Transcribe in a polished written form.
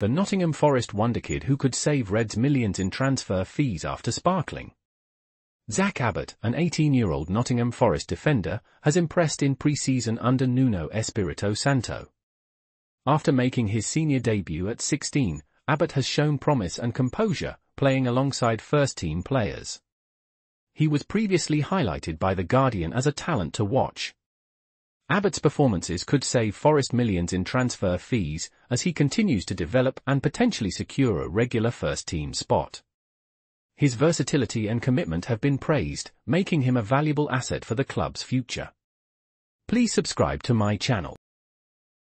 The Nottingham Forest wonderkid who could save Reds millions in transfer fees after sparkling. Zach Abbott, an 18-year-old Nottingham Forest defender, has impressed in pre-season under Nuno Espirito Santo. After making his senior debut at 16, Abbott has shown promise and composure, playing alongside first-team players. He was previously highlighted by The Guardian as a talent to watch. Abbott's performances could save Forest millions in transfer fees as he continues to develop and potentially secure a regular first-team spot. His versatility and commitment have been praised, making him a valuable asset for the club's future. Please subscribe to my channel.